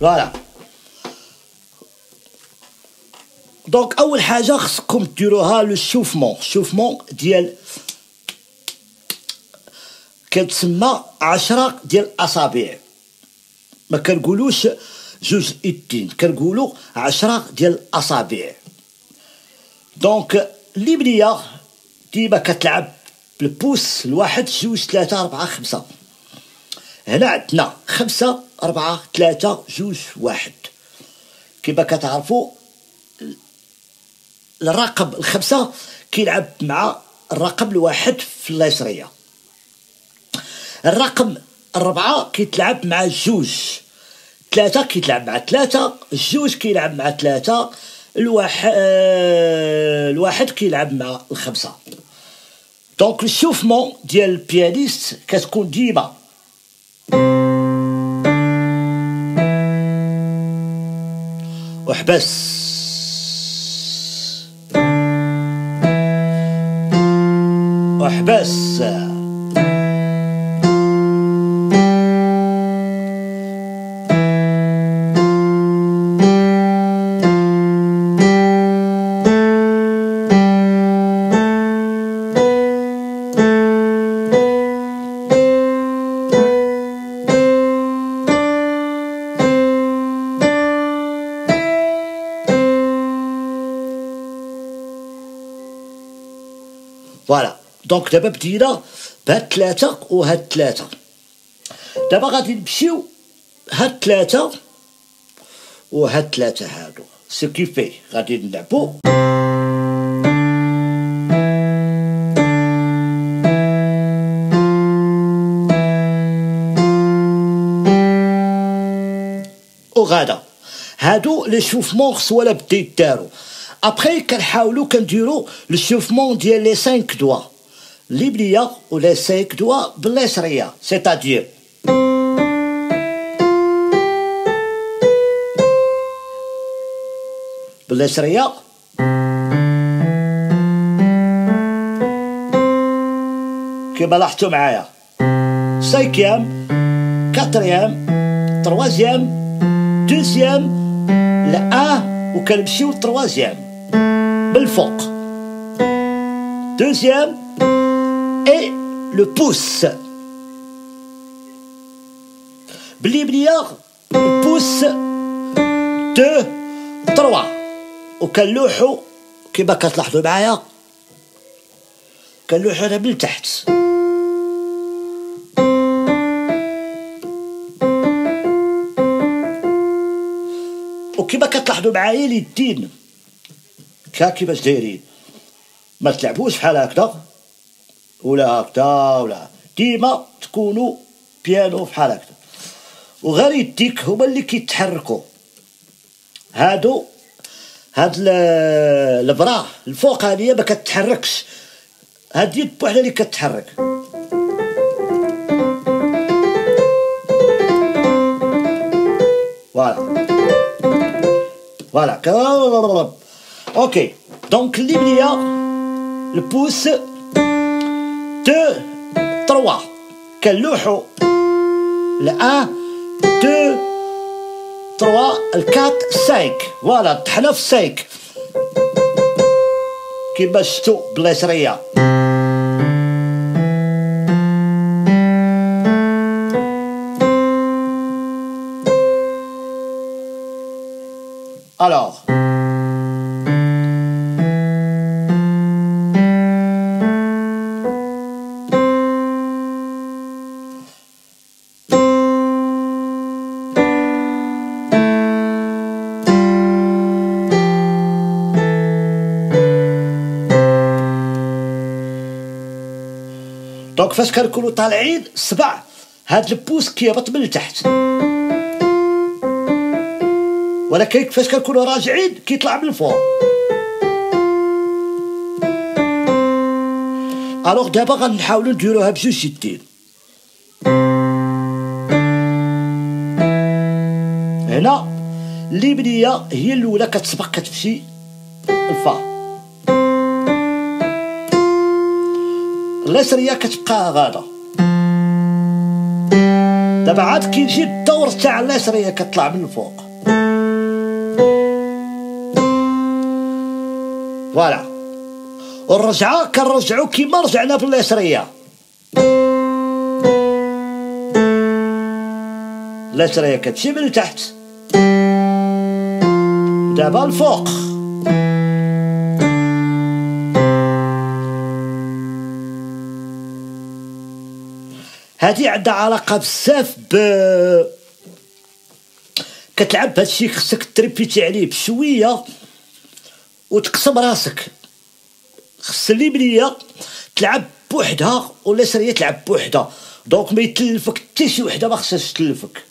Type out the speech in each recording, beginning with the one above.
Voilà. دونك أول حاجة خصكم ديروها لو شوفمون، شوفمون ديال كتسمى 10 ديال الأصابع، ما كنقولوش جوج يدين، كنقولو 10 ديال الأصابع. دونك الليبنية ديما كتلعب بالبوس الواحد، جوج، ثلاثة، أربعة، خمسة. هنا عندنا خمسة، أربعة، ثلاثة، جوج، واحد. كيما كتعرفو الرقم الخمسة كيلعب مع الرقم الواحد في اليسرية. الرقم الربعة كيتلعب مع الجوج، ثلاثة كيتلعب مع ثلاثة، الجوج كيلعب مع ثلاثة، الواحد كيلعب مع الخمسة. دونك الشوفمون ديال البيانيست كتكون ديما وحبس. احبس فوالا. دونك دابا بدينا بهاد ثلاثة وهاد ثلاثة، دابا غادي نمشيو هاد ثلاثة وهاد ثلاثة هادو، سي كيفي غادي نلعبو وغادا. هادو لي شوفمون خصو لا بدي دارو. أبخي كنحاولو كنديرو لو شوفمون ديال لي 5 دوا ليبليا ولا 5 دوا باليسرية، سيتادير باليسرية كيما لاحظتو معايا، سايكيام، كاتريام، تروازيام، دوزيام، لأن وكنمشيو لتروازيام بالفوق، دوزيام et le pouce. باليبليار البوس 2 3 وكنلوحو كيما كتلاحظوا معايا، كنلوحو هنا من تحت وكيما كتلاحظوا معايا اليدين كيفاش دايرين، ما تلعبوش بحال هكذا ولا هكذا ولا، ديما تكونوا بيانو بحال هكذا، وغير يديك هما اللي كيتحركوا. هادو هاد البراه الفوقانيه ما كتحركش، هاد اليد بوحدها اللي كتحرك. فوالا فوالا كا اوكي. دونك الليبليا البوس 2 3 كنلوحو ل 1 2 3 4 5 فوالا، طحنا في 5 كيما شفتو باليسرية. الوغ دونك فاش كنكونو طالعين الصبع، هاد البوس كيهبط من تحت، ولكن فاش كنكونو راجعين كيطلع من الفوق. الوغ دابا غنحاولو نديروها بجوج يدين، هنا الليبنية هي الأولى كتسبق كتمشي الفا، اليسرية كتبقى غادا. دابا عاد كيجي الدور الدور تاع العشرية كتطلع من الفوق. فوالا الرجعة كنرجعو كيما رجعنا في العشرية. العشرية كتمشي من تحت دابا الفوق. هادي عندها علاقة بزاف ب كتلعب هادشي خصك تريبيتي عليه بشوية وتقسم راسك. خص الليبنية تلعب بوحدها واليسرية تلعب بوحدها، دونك ما يتلفك حتى شي وحدة، ما خصهاش تلفك.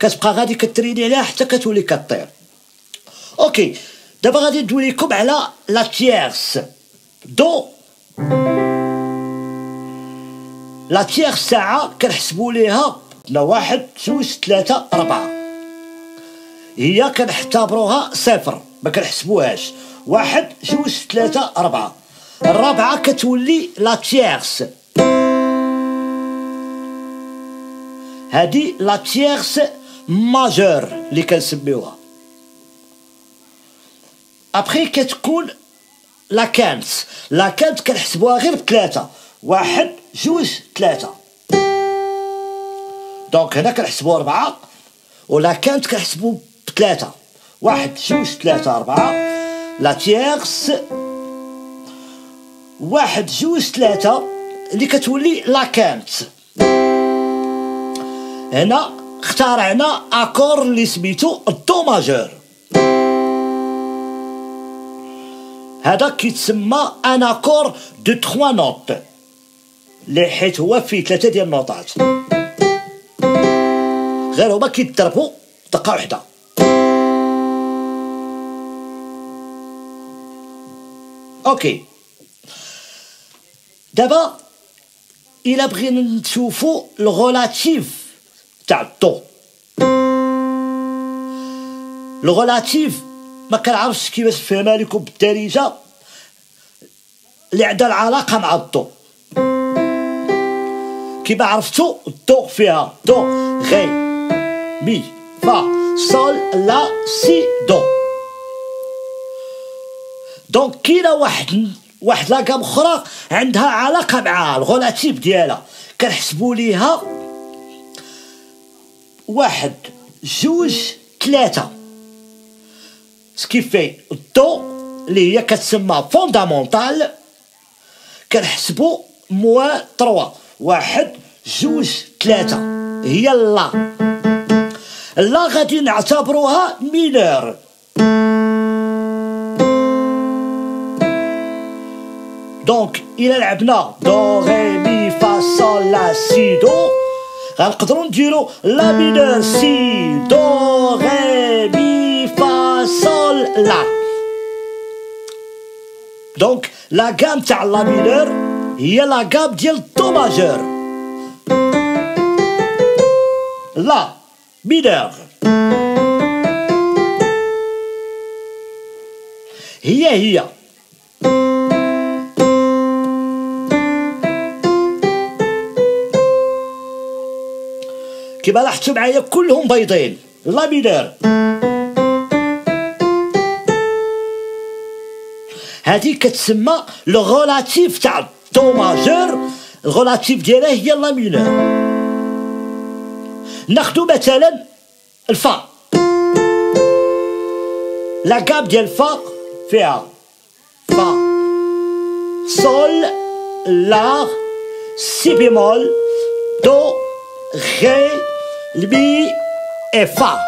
كتبقى غادي كتريني عليها حتى كتولي كطير. اوكي دابا غادي ندوي لكم على لا تيرس. دو لا تيرس ساعة كنحسبوا ليها واحد جوج ثلاثة أربعة، هي كنعتبروها صفر ما كنحسبوهاش. واحد جوج ثلاثة أربعة، الرابعة كتولي لا تيرس. هادي لا تيرس ماجور اللي كنسميوها. أبخي كتكون لا كانت. لا كانت كنحسبوها غير بثلاثة، واحد جوج ثلاثة، دونك هنا كنحسبو أربعة. ولا كانت كنحسبو بثلاثة، واحد جوج ثلاثة أربعة. لا تيرس واحد جوج ثلاثة اللي كتولي لا كانت. هنا اخترعنا أكور اللي سميتو الدو ماجور. هذا كيتسمى ان اكور دو تخوا نوت، اللي حيت هو فيه ثلاثة ديال النوطات غير هما كيتضربوا دقة وحدة. اوكي دابا إلا بغينا نشوفو الغولاتيف تاع الدو. الغولاتيف ما كنعرفش كيفاش نفهمها لكم بالدارجة، اللي عندها العلاقة مع الضو. كيما عرفتو الضو فيها دو غي مي فا صول لا سي دو، دونك كاينة واحد لاكام أخرى عندها علاقة معها. الغولاتيب ديالها كنحسبو ليها واحد جوج ثلاثة، سكيفي الدو اللي هي كتسمى فوندامونتال كنحسبو موان تروا. واحد جوج ثلاثة هي لا. لا غادي نعتبروها مينور. دونك إلا لعبنا دو غي مي فا صول لا سي دو غنقدرو نديرو لا مينور سي دو غي مي فا صول لا. دونك لا كام تاع لا مينور هي لا كاب ديال الدو ماجور. لا مينور هي كيما لاحظتوا معايا كلهم بيضين. لا مينور هذه كتسمى لو غولاتيف تاع دو ماجور. الغولاتيف ديالها هي لا مينور. ناخدو مثلا الفا. لا كاب ديال الفا فيها فا صول لا سي بيمول دو غي مي اي فا.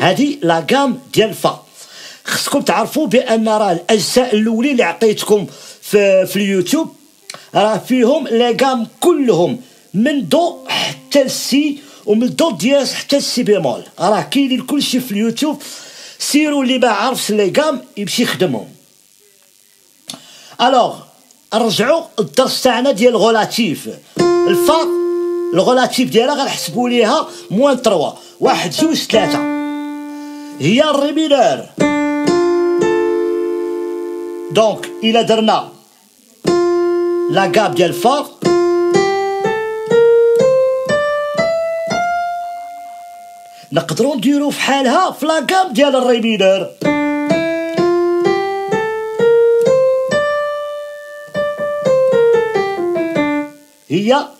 هادي لا كام ديال فا. خصكم تعرفوا بان راه الاجزاء الاولين اللي عطيتكم في اليوتيوب راه فيهم لا كام كلهم من دو حتى لسي ومن دو دياز حتى لسي بيمول، راه كاينين كلشي في اليوتيوب. سيروا اللي ما عرفش لا كام يمشي يخدمهم. الوغ نرجعوا للدرس تاعنا ديال الغولاتيف. الفا الغولاتيف ديالها غنحسبوا ليها موان تروا. واحد جوج ثلاثة. هي الري مينور. دونك إلا درنا لا كاب ديال فا نقدروا نديرو فحالها في لا كاب ديال الري مينور.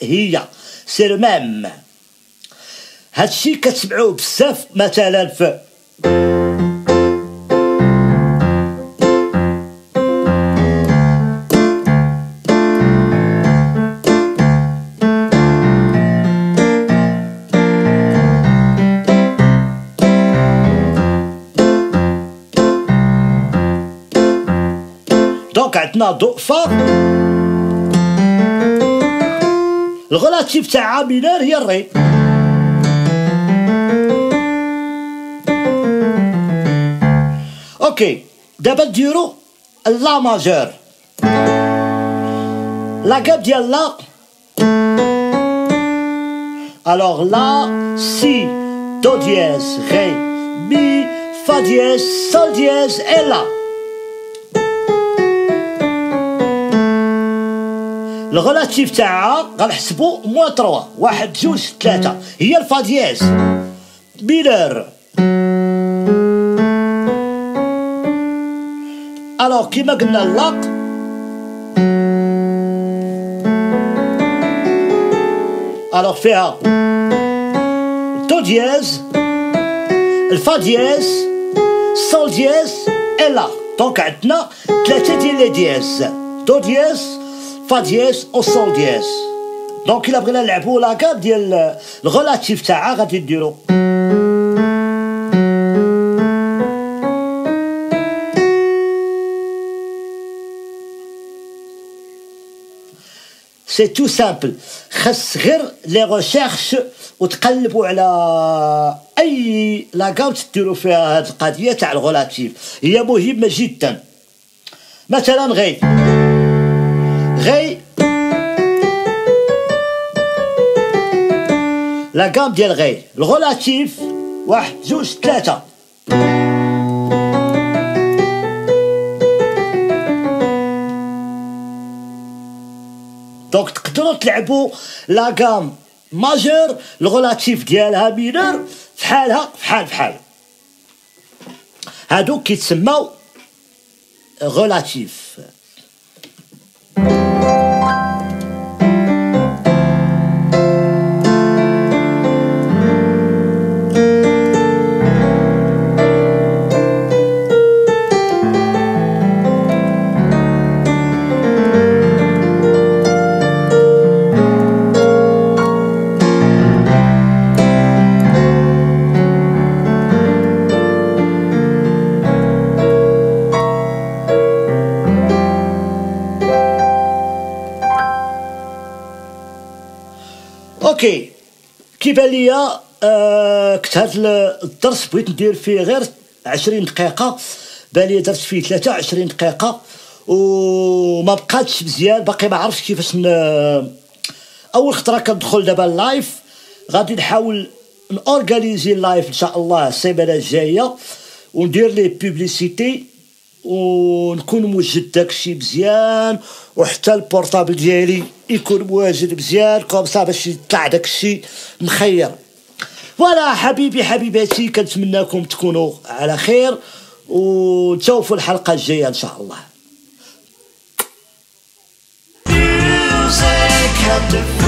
هي سير ميم. هادشي كتسمعوه بزاف مثلا في دونك عندنا ضوء فا الغلاتيف تاعها مينار هي الري. اوكي دابا نديرو لا ماجور. لا كاب ديال لا الوغ لا سي دو دياز غي مي فا دياز سول دياز اي لا. الغلاتيف تاعها غنحسبو موان 3 1 2 3 هي الفا دياز مينور. الوغ كيما قلنا لا الوغ فيها دو دياز الفا دياز سول دياز اي لا. دونك عندنا 3 ديال لي دياز دو دياز فا دياز أو سول دياز. دونك إلا بغينا نلعبو لاكاب ديال الغولاتيف تاعها غادي نديرو سي تو سامبل. خاص غير لي غوشيرش وتقلبو على أي لاكاب تديرو فيها هاد القضية تاع الغولاتيف، هي مهمة جدا. مثلا غي غي لا كاب ديال غي الغولاتيف 1 2 3 دونك تقدروا تلعبوا لا كام ماجور الغولاتيف ديالها مينور فحالها فحال. هادو كيتسماو غولاتيف. اوكي كيبان ليا كنت هاد الدرس بغيت ندير فيه غير 20 دقيقة، بان ليا درت فيه 23 دقيقة وما بقاتش مزيان، باقي ما عرفتش كيفاش أول خطرة كندخل دابا اللايف. غادي نحاول نأورغانيزي اللايف إن شاء الله السيمانة الجاية وندير ليه بوبليسيتي ونكون موجد داكشي مزيان، وحتى البورطابل ديالي يكون مواجد مزيان كومسا باش يطلع داكشي مخير. فوالا حبيبي حبيباتي، كنتمناكم تكونوا على خير ونتشوفوا الحلقة الجاية ان شاء الله.